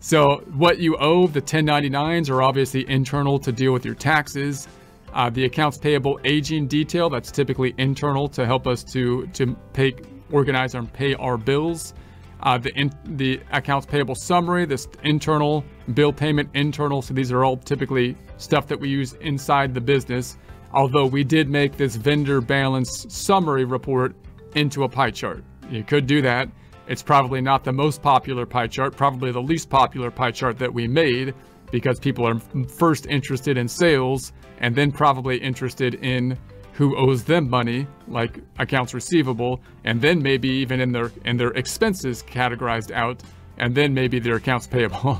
So what you owe, the 1099s, are obviously internal to deal with your taxes. The accounts payable aging detail, that's typically internal to help us to pay, organize and pay our bills. The accounts payable summary, this internal, bill payment internal. So these are all typically stuff that we use inside the business. Although we did make this vendor balance summary report into a pie chart. You could do that. It's probably not the most popular pie chart, probably the least popular pie chart that we made, because people are first interested in sales and then probably interested in who owes them money, like accounts receivable, and then maybe even in their expenses categorized out, and then maybe their accounts payable.